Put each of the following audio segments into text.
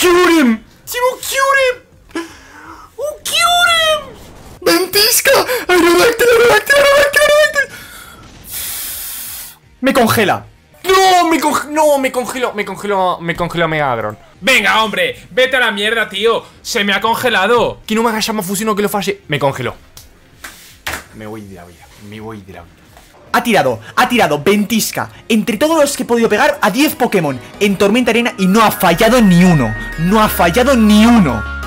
Kyurem! ¡Sí, un Kyurem! ¡Un Kyurem! ¡Ventisca! ¡Aerodactyna, Aerodactyna, Aerodactyna! ¡Me congela! ¡No! Me congeló Megadron. Venga, hombre, vete a la mierda, tío. Se me ha congelado. Que no me haga llama fusión o que lo falle. Me congeló. Me voy de la vida. Me voy de la vida. Ha tirado ventisca entre todos los que he podido pegar a 10 Pokémon en Tormenta Arena y no ha fallado ni uno. No ha fallado ni uno.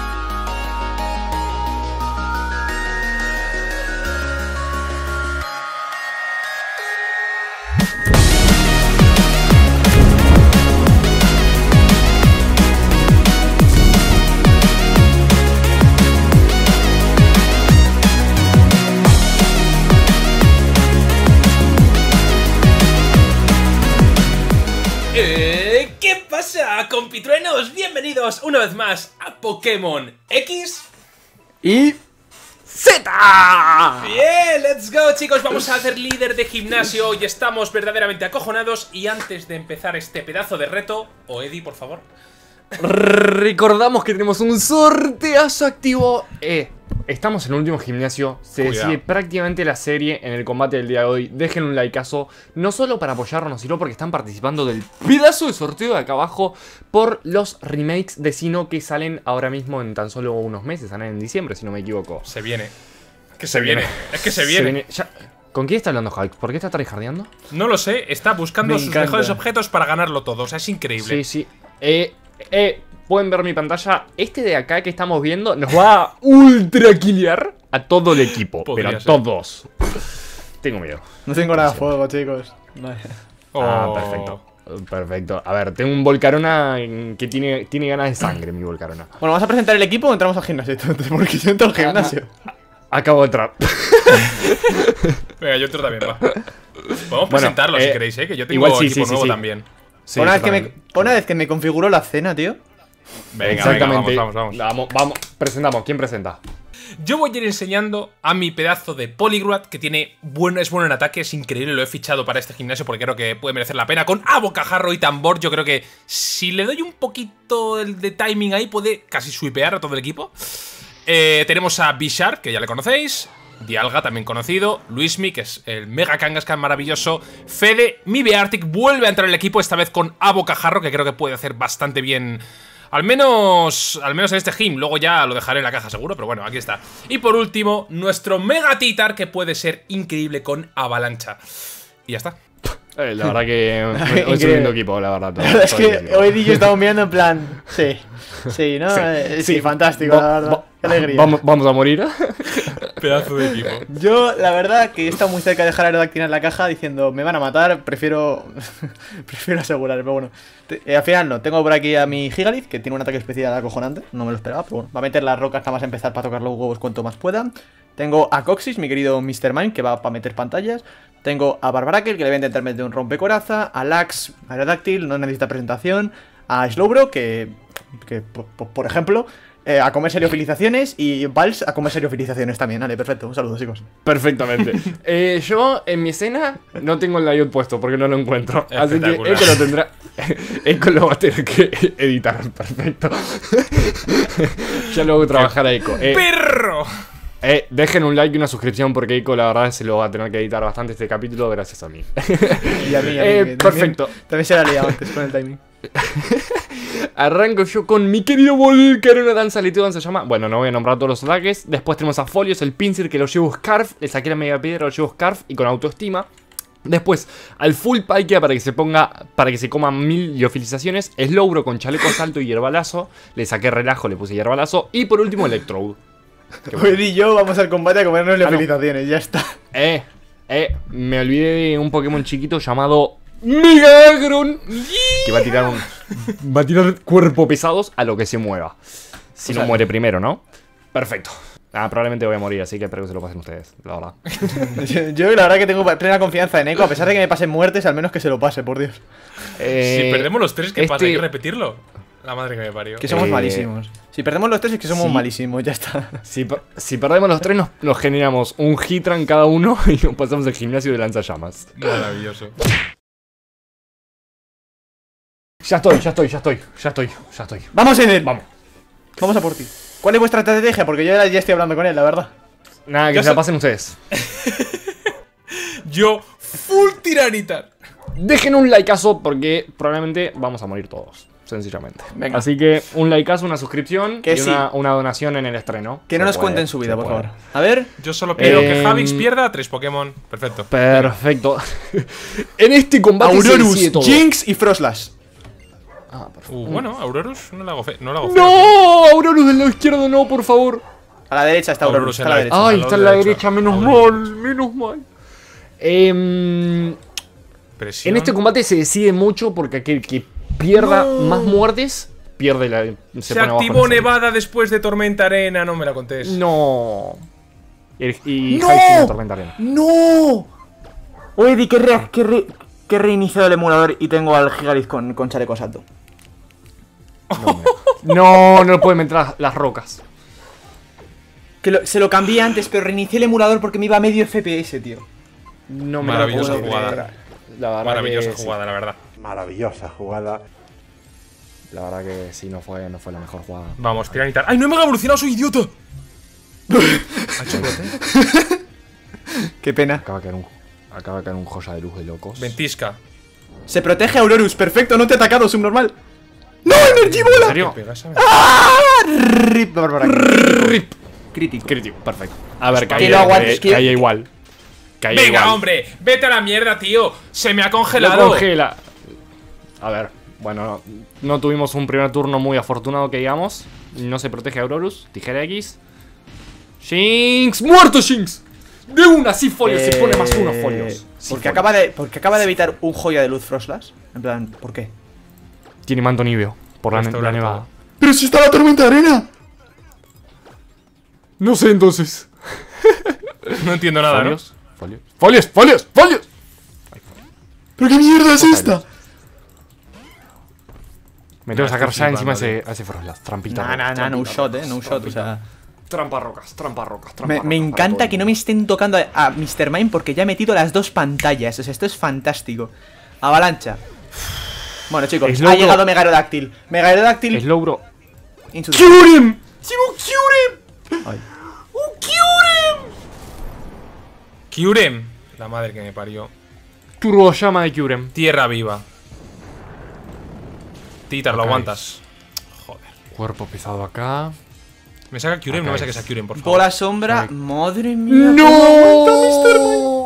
Compitruenos, bienvenidos una vez más a Pokémon X y Z. Bien, let's go, chicos. Vamos a hacer líder de gimnasio y estamos verdaderamente acojonados. Y antes de empezar este pedazo de reto, o Eddie, por favor, recordamos que tenemos un sorteazo activo. Estamos en el último gimnasio, se decide prácticamente la serie en el combate del día de hoy. Dejen un likeazo, no solo para apoyarnos, sino porque están participando del pedazo de sorteo de acá abajo por los remakes de Sinnoh que salen ahora mismo en tan solo unos meses, salen en diciembre si no me equivoco. Se viene, que se viene, es que se viene. Ya. ¿Con quién está hablando Hulk? ¿Por qué está tryhardeando? No lo sé, está buscando sus mejores objetos para ganarlo todo, o sea, es increíble. Sí, sí. Pueden ver mi pantalla, este de acá que estamos viendo nos va a ultra killar a todo el equipo, pero a todos. Tengo miedo. No tengo nada de fuego, chicos. Ah, perfecto. Perfecto. A ver, tengo un Volcarona que tiene ganas de sangre, mi Volcarona. Bueno, ¿vas a presentar el equipo o entramos al gimnasio? Porque yo entro al gimnasio. Acabo de entrar. Venga, yo entro también, va. Podemos presentarlo si queréis, que yo tengo equipo nuevo también. Una vez que me configuró la cena, tío. Venga, exactamente. Venga, vamos. Presentamos. ¿Quién presenta? Yo voy a ir enseñando a mi pedazo de Poligruat, que tiene es bueno en ataque, es increíble, lo he fichado para este gimnasio porque creo que puede merecer la pena. Con Abocajarro y Tambor, yo creo que si le doy un poquito de timing ahí, puede casi sweepear a todo el equipo. Tenemos a Bishar, que ya le conocéis. Dialga, también conocido. Luismi, que es el mega Kangaskhan maravilloso. Fede, mi Beartic, vuelve a entrar en el equipo, esta vez con Abocajarro, que creo que puede hacer bastante bien. Al menos en este gym, luego ya lo dejaré en la caja seguro, pero bueno, aquí está. Y por último, nuestro Megatitar, que puede ser increíble con avalancha. Y ya está. La verdad que hoy estoy viendo equipo, la verdad. Es que hoy día estamos mirando en plan... Sí, sí, ¿no? Sí, fantástico, la verdad. Qué alegría. Vamos a morir. Pedazo de equipo. Yo, la verdad, que he estado muy cerca de dejar a Aerodactyna en la caja diciendo, me van a matar, prefiero asegurar, pero bueno. Al final no, tengo por aquí a mi Gigalith, que tiene un ataque especial acojonante, no me lo esperaba, pero bueno. Va a meter las rocas nada más a empezar para tocar los huevos cuanto más pueda. Tengo a Coxis, mi querido Mr. Mind, que va para meter pantallas. Tengo a Barbarackel, que le voy a intentar meter un rompecoraza. A Lax, Aerodactyl, no necesita presentación. A Slowbro, que por ejemplo... a comer seriofilizaciones y Vals a comer seriofilizaciones también, vale, perfecto, un saludo chicos. Perfectamente. Yo en mi escena no tengo el layout puesto porque no lo encuentro, así que Eco lo tendrá, Eco lo va a tener que editar, perfecto. Ya lo voy a trabajar a Eco. ¡Perro! Dejen un like y una suscripción porque Ico la verdad se lo va a tener que editar bastante este capítulo gracias a mí. Y a mí, perfecto. También se la liado antes con el timing. Arranco yo con mi querido Volcarona, danza se llama. Bueno, no voy a nombrar todos los ataques. Después tenemos a Folios, el Pinsir que lo llevo Scarf. Le saqué la media piedra, lo llevo Scarf y con autoestima. Después, al full Palkia para que se coma 1000 liofilizaciones. Slowbro con chaleco salto y hierbalazo. Le saqué relajo, le puse hierbalazo. Y por último, Electrode. Bueno. Hoy y yo vamos al combate a comernos las felicitaciones, ya está. Me olvidé de un Pokémon chiquito llamado Miggrun, que va a tirar cuerpo pesados a lo que se mueva. Si no muere primero, ¿no? Perfecto. Probablemente voy a morir, así que espero que se lo pasen ustedes, la verdad. yo la verdad que tengo plena confianza en Eco, a pesar de que me pasen muertes, al menos que se lo pase, por Dios. Si perdemos los tres, ¿qué pasa? Hay que repetirlo. La madre que me parió. Que somos malísimos. Si perdemos los tres es que somos malísimos, ya está. Si perdemos los tres nos generamos un Heatran cada uno y nos pasamos el gimnasio de lanzallamas. Maravilloso. Ya estoy. Vamos en él. Vamos a por ti. ¿Cuál es vuestra estrategia? Porque yo ya estoy hablando con él, la verdad. Nada, que yo se la pasen ustedes. Yo, full tiranitar. Dejen un likeazo porque probablemente vamos a morir todos, sencillamente. Venga. Así que un likeazo, una suscripción que y una donación en el estreno. Que no nos cuenten su vida, por favor. A ver. Yo solo quiero que Javix pierda 3 Pokémon. Perfecto. Perfecto. En este combate Aurorus, Jinx y Froslass. Ah, bueno, Aurorus no la hago fe. ¡No! Aurorus del lado izquierdo no, por favor. A la derecha está Aurorus. Está la derecha. Ay, está en la derecha, menos mal. En este combate se decide mucho porque aquel que pierda más muertes pierde la. Se activó Nevada después de Tormenta Arena, no me la contés. No. Y no. Tormenta Arena. No. Oye, di que he reiniciado el emulador y tengo al Gigalith con chaleco salto. No pueden entrar las rocas. Que se lo cambié antes, pero reinicié el emulador porque me iba a medio FPS, tío. No me maravillosa lo puedo jugada. Maravillosa jugada, la verdad. La verdad que sí, no fue la mejor jugada. Vamos, tiranitar. ¡Ay, no he mega evolucionado, soy idiota! Qué pena. Acaba de caer un joya de luz de locos. Ventisca. Se protege a Aurorus. Perfecto, no te ha atacado, subnormal. ¡No, Energy Bola! ¿En serio? ¡Ah! RIP, Barbarackel. RIP. Crítico. Perfecto. A ver, caía igual. Venga, hombre. Vete a la mierda, tío. Se me ha congelado. A ver, bueno, no tuvimos un primer turno muy afortunado, que digamos. No se protege a Aurorus. Tijera X. Jinx. ¡Muerto, Jinx! De una, sí, folios, se pone más uno, folios. Porque acaba de evitar un joya de luz Froslass. En plan, ¿por qué? Tiene manto níveo por la nevada. ¡Pero si está la tormenta de arena! No sé, entonces. No entiendo nada, folios, ¿no? ¡Folios! ¿Pero qué mierda es esta? Me tengo que sacar ya encima ese Froslass, trampita. No shot, o sea... Trampa rocas. Me encanta que no me estén tocando a Mr. Mind porque ya he metido las dos pantallas. O sea, esto es fantástico. Avalancha. Bueno, chicos, ha llegado Megarodáctil. Slowbro. ¡Kyurem! ¡Kyurem! La madre que me parió. Turbo llama de Kyurem. Tierra viva. Titar, lo aguantas. Joder. Cuerpo pesado acá. Me saca Kyurem, no me saques a Kyurem, por favor. Bola sombra, madre mía. ¡No!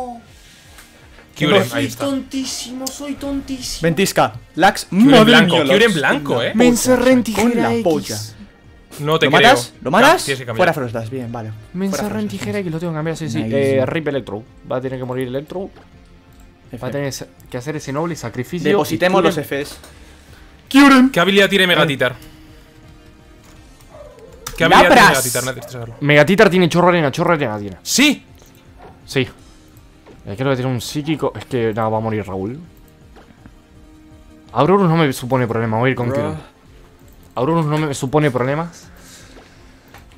Kyurem, ahí está. Soy tontísimo. Ventisca, Lax, madre mía. Kyurem blanco, me encerré en tijera X. No te creo. ¿Lo matas? Fuera Froslass, bien, vale. Me encerré en tijera X, lo tengo que cambiar, sí. Rip Electrode. Va a tener que morir Electrode. Va a tener que hacer ese noble sacrificio. Depositemos los Fs. Kyurem. ¿Qué habilidad tiene Megatitar? ¿Qué Megatitar tiene chorro arena tiene. Sí. Creo que tiene un psíquico. Es que nada, va a morir Raúl. Aurorus no me supone problema. Voy a ir con Kyurem. Aurorus no me supone problemas.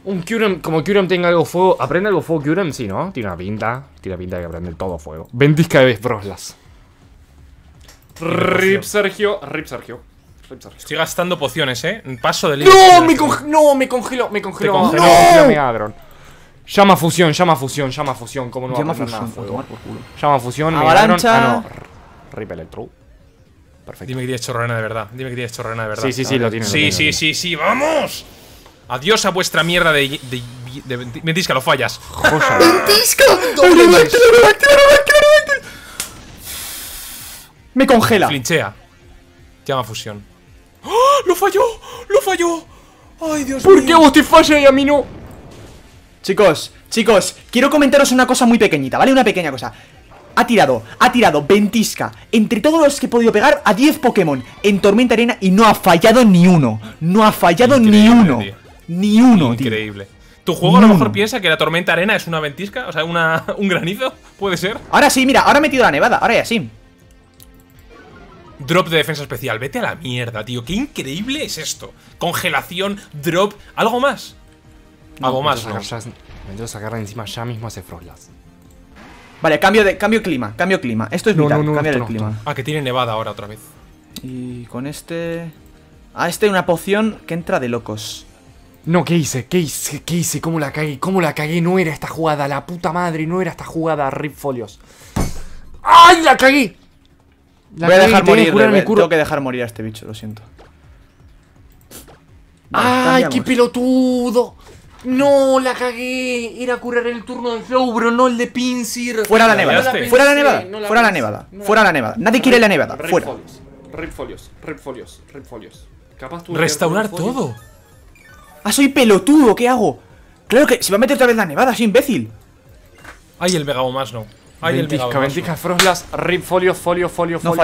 Un Kyurem, como Kyurem tenga algo fuego. ¿Aprende algo fuego Kyurem? Sí, ¿no? Tiene una pinta de que aprende todo fuego. Ventisca de Froslass. Rip Sergio. Estoy gastando pociones, paso de límite. Me congeló Megadron. Llama fusión, como no va a pasar nada. Llama fusión, avalancha. Rip Electrode. Perfecto. Dime que tienes chorrena de verdad. Sí, lo tienes. Sí, vamos. Adiós a vuestra mierda de Ventisca, lo fallas. ¡Ventisca! Me congela. Flinchea. Llama fusión. ¡Oh! ¡Lo falló! ¡Ay, Dios mío! ¿Por qué a vos te falla y a mí no? Chicos, quiero comentaros una cosa muy pequeñita, ¿vale? Una pequeña cosa. Ha tirado Ventisca, entre todos los que he podido pegar, a 10 Pokémon en Tormenta Arena y no ha fallado ni uno. Ni uno, tío. Increíble. ¿Tu juego a lo mejor piensa que la Tormenta Arena es una ventisca? O sea, un granizo, ¿puede ser? Ahora sí, mira, ahora he metido la nevada, ahora ya sí. Drop de defensa especial, vete a la mierda, tío. Qué increíble es esto. Congelación, drop, ¿algo más? Me tengo que sacar encima ya mismo ese Froslass. Vale, cambio clima. Esto es vital, cambiar el clima. Ah, que tiene nevada ahora otra vez. Y con este... Ah, este hay una poción que entra de locos. No, ¿qué hice? ¿Qué hice? ¿Qué hice? ¿Cómo la cagué? ¿Cómo la cagué? No era esta jugada, la puta madre. No era esta jugada, Rip Folios. ¡Ay, la cagué! Voy a dejar morir, tengo que dejar morir a este bicho, lo siento. Vale, ¡ay, qué pelotudo! ¡No, la cagué! Era curar el turno de Slowbro, no el de Pinsir. ¡Fuera la nevada! ¡Fuera la nevada! ¡Fuera la nevada! ¡Fuera la nevada! ¡Nadie quiere la nevada! ¡Fuera! Rip Folios. Capaz tú... ¡Restaurar todo! ¡Ah, soy pelotudo! ¿Qué hago? ¡Claro que se va a meter otra vez la nevada! ¡Soy imbécil! ¡Ay, el Megabomas no! ¡Ay, el Megabomas! ¡Ventisca, Froslass! ¡Rip Folios, Folios! ¡Dos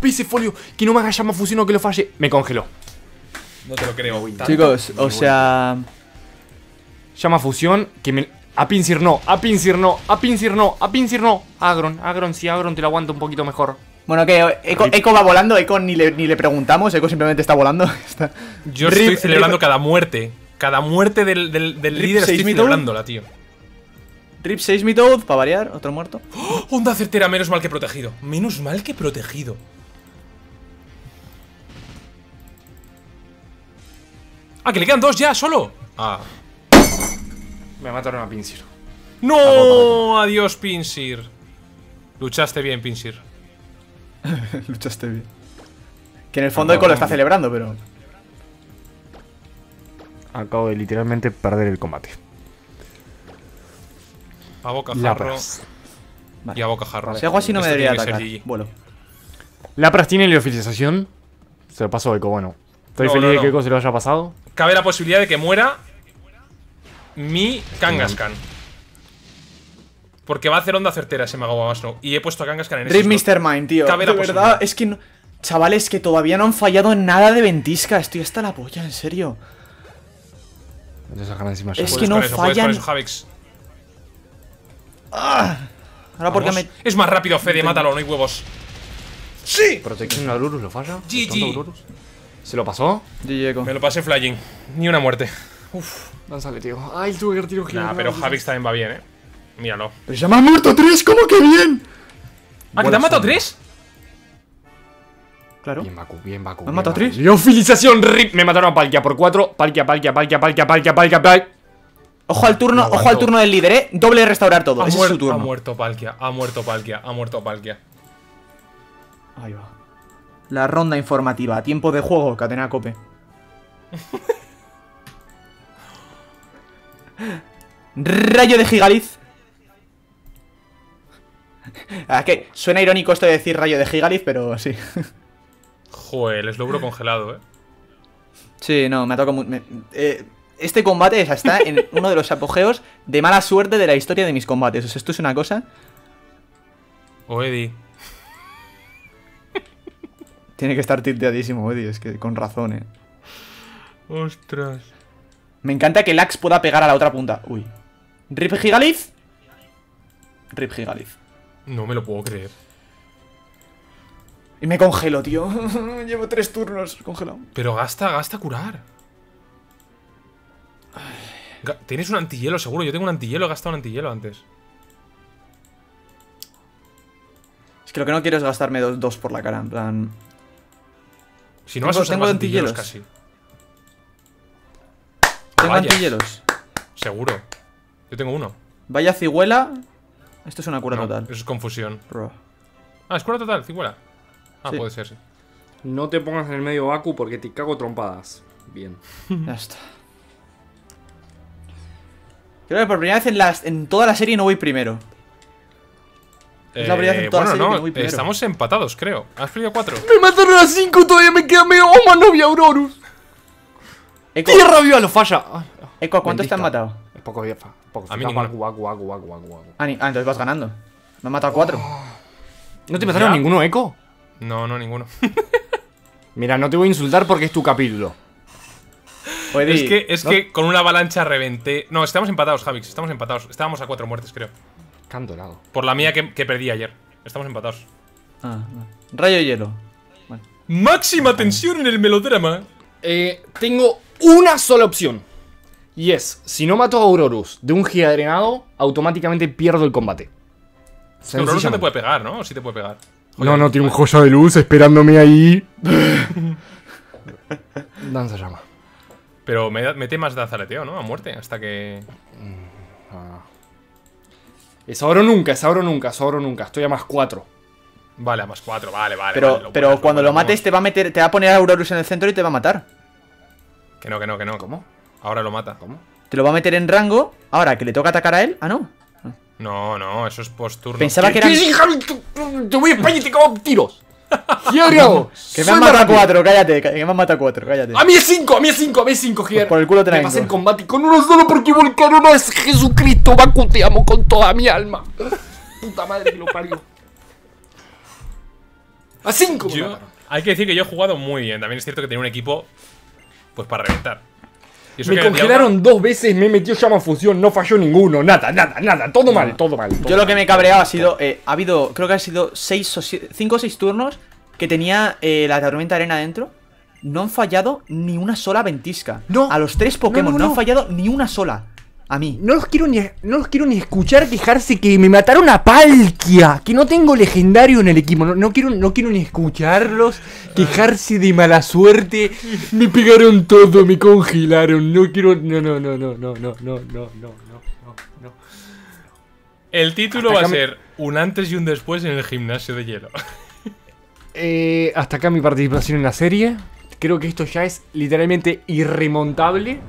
veces Folio! ¡Que no me haga llamar fusión que lo falle! Me congeló. No te lo creo. Chicos, o sea... Llama fusión, que me... A Pinsir no. Agron, sí, Agron te lo aguanto un poquito mejor. Bueno, que Eco va volando, Eco ni le preguntamos, Eco simplemente está volando. Yo estoy celebrando cada muerte. Cada muerte del líder estoy celebrándola, tío. Rip 6 Mitoad, para variar, otro muerto. Onda certera, menos mal que protegido. Menos mal que protegido. Ah, que le quedan dos ya, solo. Ah. Me mataron a Pinsir. ¡No! Adiós, Pinsir. Luchaste bien, Pinsir. Luchaste bien. Que en el fondo Eco lo está celebrando, pero... Acabo de literalmente perder el combate. A bocajarro. Vale. Y a bocajarro. Si hago así no me debería atacar. Bueno. Lapras tiene liofilización. Se lo pasó a Eco, bueno. Estoy feliz de que Eco se lo haya pasado. Cabe la posibilidad de que muera mi Kangaskhan. Porque va a hacer onda certera ese Megabomasno. Y he puesto a Kangaskhan en ese... Mr. Mind, tío. Cabe la verdad, es que no... Chavales, que todavía no han fallado en nada de ventisca. Estoy hasta la polla, en serio. Es que no fallan. Ahora porque me... Es más rápido, Fede, mátalo, no hay huevos. ¡Sí! Protección a Aurorus, ¿lo falla? GG. ¿Se lo pasó? Me lo pasé flying. Ni una muerte. Uf, danzale, tío. Ay, tuve que tiro gigante. Nah, pero Javix también va bien, Míralo. Pero ya me han muerto tres, ¿cómo que bien? ¿Ah, que te han matado tres? Claro. Bien, Baku. ¿Me han matado tres? Liofilización, RIP. Me mataron a Palkia por 4. Palkia. Ojo al turno del líder, Doble restaurar todo. Ese es su turno. Ha muerto Palkia. Ahí va. La ronda informativa. Tiempo de juego, Catena Cope. Rayo de Gigalith. Es que suena irónico esto de decir rayo de Gigalith, pero sí. Joder, el Slowbro congelado, Sí, no, me ha tocado muy... Este combate está en uno de los apogeos de mala suerte de la historia de mis combates. O sea, esto es una cosa... Oedi. Tiene que estar tilteadísimo, Oedi. Es que con razón, Ostras. Me encanta que el Axe pueda pegar a la otra punta. Uy. ¿Rip Gigalith? Rip Gigalith. No me lo puedo creer. Y me congelo, tío. Llevo 3 turnos congelado. Pero gasta curar. Tienes un antihielo, seguro. Yo tengo un antihielo, he gastado un antihielo antes. Es que lo que no quiero es gastarme dos por la cara, en plan... Si no tengo antihielos casi. Tengo antihielos. Seguro. Yo tengo uno. Vaya cigüela. Esto es una cura total. Eso es confusión. Bro. Ah, es cura total, cigüela. Ah, sí. Puede ser, sí. No te pongas en el medio, Baku, porque te cago trompadas. Bien. Ya está. Creo que por primera vez en toda la serie no voy primero. Es la primera vez en toda la serie que no voy primero. Estamos empatados, creo. Has perdido 4. Me mataron a 5, todavía me queda medio. ¡Oh, man, no vi a Aurorus! ¡Tierra viva lo falla! Eco, ¿cuántos te han matado? Es poco vieja. A mí ninguno. Ah, entonces vas ganando. Me han matado 4. ¿No te mataron ninguno, Eco? No, ninguno. Mira, no te voy a insultar porque es tu capítulo. Oedi, es que con una avalancha reventé. No, estamos empatados, Javix, estamos empatados. Estábamos a 4 muertes, creo. Cantolado. Por la mía que perdí ayer. Estamos empatados. Rayo de hielo. Bueno. Máxima tensión en el melodrama. Tengo una sola opción. Y es, si no mato a Aurorus de un gigadrenado, automáticamente pierdo el combate. Aurorus no te puede pegar, ¿no? Sí te puede pegar. Joder, no, tiene un joya de luz esperándome ahí. Danza llama. Pero mete más dazaleteo, ¿no? A muerte, hasta que... Es ahora o nunca, es ahora o nunca, es ahora o nunca. Estoy a +4. Vale, a +4, vale. Pero cuando lo mates te va a meter, te va a poner a Aurorus en el centro y te va a matar. Que no. ¿Cómo? Ahora lo mata. ¿Cómo? Te lo va a meter en rango. Ahora, que le toca atacar a él. Ah, no. No, eso es post-turno. Pensaba que era... Te voy a España y te cago tiros. Que me han matado 4, cállate. Que me han matado 4, cállate. A mí es 5, a mí es 5, Gier. Pues por el culo te la vengo. Me pasé el combate con uno solo porque Volcarona es Jesucristo. Baku, te amo con toda mi alma. Puta madre que lo parió. A 5. Hay que decir que yo he jugado muy bien. También es cierto que tenía un equipo pues para reventar. Me congelaron 2 veces, me metió llama en fusión, no falló ninguno, nada, todo mal. Yo lo que me cabreaba ha sido, ha habido, creo que ha sido 5 o 6 turnos que tenía la Tormenta Arena dentro. No han fallado ni una sola ventisca. No. A los 3 Pokémon no han fallado ni una sola. A mí. No los quiero ni escuchar quejarse que me mataron a Palkia, que no tengo legendario en el equipo. No quiero ni escucharlos quejarse de mala suerte. Me pegaron todo, me congelaron. No quiero. No. El título hasta va a ser un antes y un después en el gimnasio de hielo. Hasta acá mi participación en la serie. Creo que esto ya es literalmente irremontable.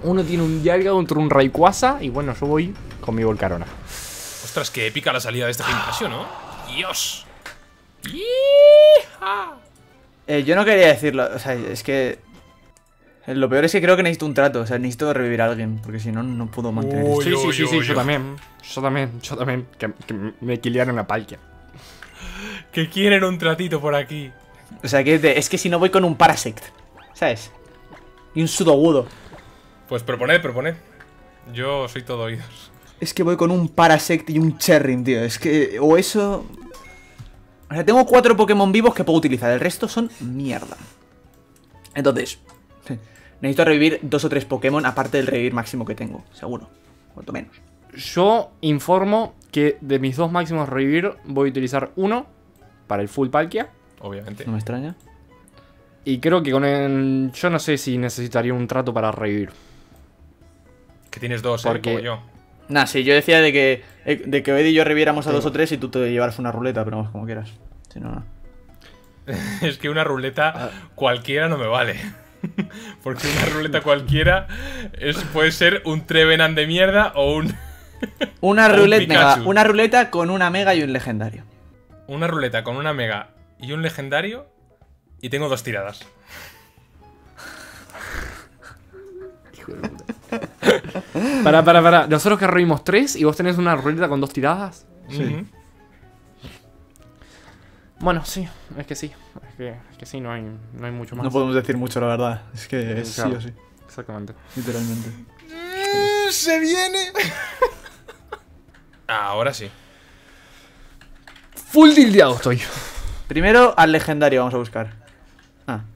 Uno tiene un Dialga contra un Rayquaza. Y bueno, yo voy con mi Volcarona. Ostras, qué épica la salida de este gimnasio, ¿no? Dios. Yo no quería decirlo. O sea, es que... Lo peor es que creo que necesito un trato. O sea, necesito revivir a alguien. Porque si no, no puedo mantener esto. Sí, yo también. Que me equilibraron la Palkia. Que quieren un tratito por aquí. O sea, que es que si no voy con un Parasect, ¿sabes? Y un Sudogudo. Pues proponed. Yo soy todo oídos. Es que voy con un Parasect y un Cherrim, tío. Es que... O eso... O sea, tengo 4 Pokémon vivos que puedo utilizar. El resto son mierda. Entonces... Necesito revivir 2 o 3 Pokémon, aparte del revivir máximo que tengo. Seguro. Cuanto menos. Yo informo que de mis 2 máximos revivir, voy a utilizar 1 para el full Palkia. Obviamente. No me extraña. Y creo que con el... Yo no sé si necesitaría un trato para revivir. Que tienes 2, porque... como yo. Nah, sí, yo decía de que Oedi y yo reviéramos a 2 o 3 y tú te llevaras una ruleta, pero vamos, como quieras. Si no, no. Es que una ruleta cualquiera no me vale. Porque una ruleta cualquiera puede ser un Trevenant de mierda o un... Una ruleta, un mega, una ruleta con una mega y un legendario. Una ruleta con una mega y un legendario y tengo 2 tiradas. Hijo de puta. Para. Nosotros que reímos 3 y vos tenés una ruleta con 2 tiradas. Sí. Bueno, sí, es que sí, no hay mucho más. No podemos decir mucho, la verdad. Es que es claro. Sí o sí. Exactamente. Literalmente. ¡Se viene! Ahora sí. Full tildeado estoy. Primero al legendario vamos a buscar.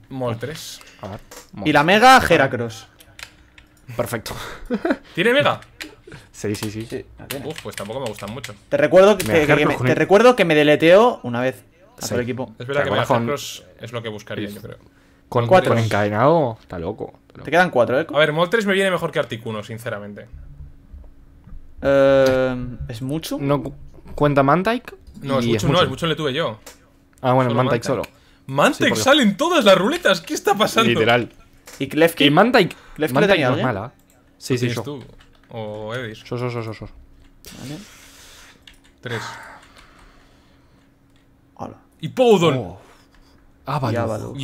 Moltres. A ver. Moltres. Y la mega Heracross. Perfecto. ¿Tiene mega? Sí. Uf, pues tampoco me gustan mucho. Te recuerdo que me deleteó una vez a todo el equipo. Es verdad que Heracross es lo que buscaría, yo creo. Con 4 encadenado, está loco. Te quedan 4, ¿eh? A ver, Moltres me viene mejor que Articuno, sinceramente. ¿Es mucho? ¿No cuenta Mantyke? No, es mucho, no, es mucho le tuve yo. Ah, bueno, Mantyke solo. Mantyke salen todas las ruletas, ¿qué está pasando? Literal. Y Klefki. Y Mantyke no es mala. Sí, yo. ¿Tú? ¿O Edis? Yo. Vale. 3. Hola. Y Poudon. Avalon.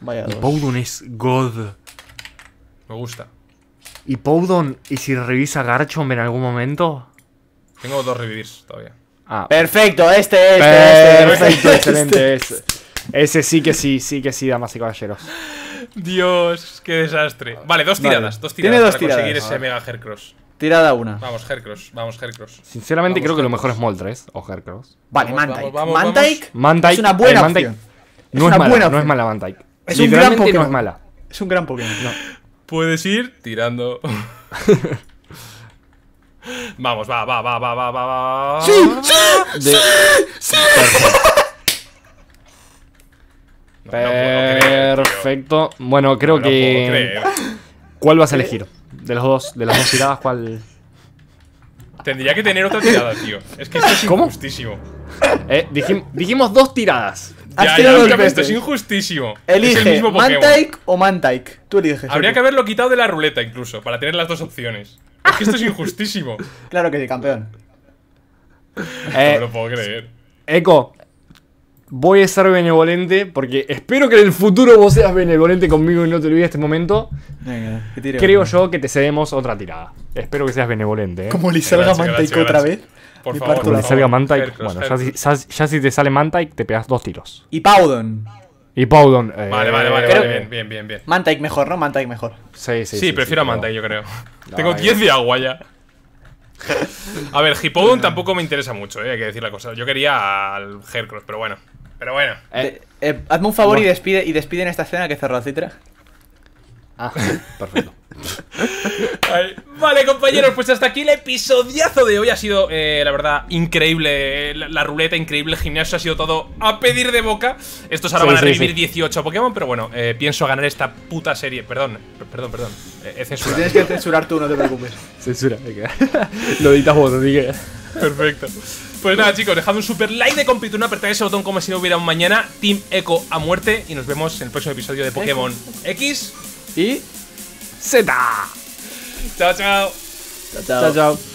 Vaya. Y Poudon es God. Me gusta. ¿Y Poudon? ¿Y si revisa Garchomp en algún momento? Tengo 2 revivirs todavía. Perfecto, este. Excelente, Ese sí que sí, damas y caballeros. Dios, qué desastre. Vale, 2 tiradas. Tiene 2 tiradas. Conseguir ese mega Heracross. Tirada 1. Vamos, Heracross. Sinceramente creo que lo mejor es Moltres o Heracross. Vale, Mantyke. Es una buena opción. No es mala Mantyke. Es un gran Pokémon. No es mala. Es un gran Pokémon. Puedes ir tirando. Vamos, va. ¡Sí! Perfecto. Bueno, creo que... ¿Cuál vas a elegir? De los dos, de las dos tiradas, ¿cuál...? Tendría que tener otra tirada, tío. Es que esto es injustísimo. Dijimos dos tiradas. Ya, esto es injustísimo. Elige, Mantyke o Mantyke. Tú eliges. Habría que haberlo quitado de la ruleta incluso, para tener las dos opciones. Es que esto es injustísimo. Claro que sí, campeón. No lo puedo creer. Eco, voy a ser benevolente porque espero que en el futuro vos seas benevolente conmigo y no te olvides este momento. Venga, que tire. Creo yo que te cedemos otra tirada. Espero que seas benevolente, ¿eh? Como le salga Mantyke otra vez. Por favor, como le salga Mantyke. Bueno, ya si te sale Mantyke, te pegas dos tiros. Y Paudon. Vale, bien. Mantyke mejor, ¿no? Mantyke mejor. Sí, prefiero a Mantyke, yo creo. Tengo 10 de agua ya. A ver, Hippodon tampoco me interesa mucho, hay que decir la cosa. Yo quería al Heracross, pero bueno. Hazme un favor y despide en esta escena que cerró el Citra. Perfecto. Vale, compañeros, pues hasta aquí el episodiazo de hoy. Ha sido, la verdad, increíble. La ruleta, increíble, el gimnasio, ha sido todo a pedir de boca. Estos ahora van a revivir 18 Pokémon, pero bueno, pienso ganar esta puta serie. Perdón. He censurado. Tienes que censurar tú, no te preocupes. Censura, venga. Lo editas vos, así que... Perfecto. Pues nada, chicos, dejad un super like de compituna, apretad ese botón como si no hubiera un mañana. Team Eco a muerte y nos vemos en el próximo episodio de Pokémon X y Z. Chao, chao.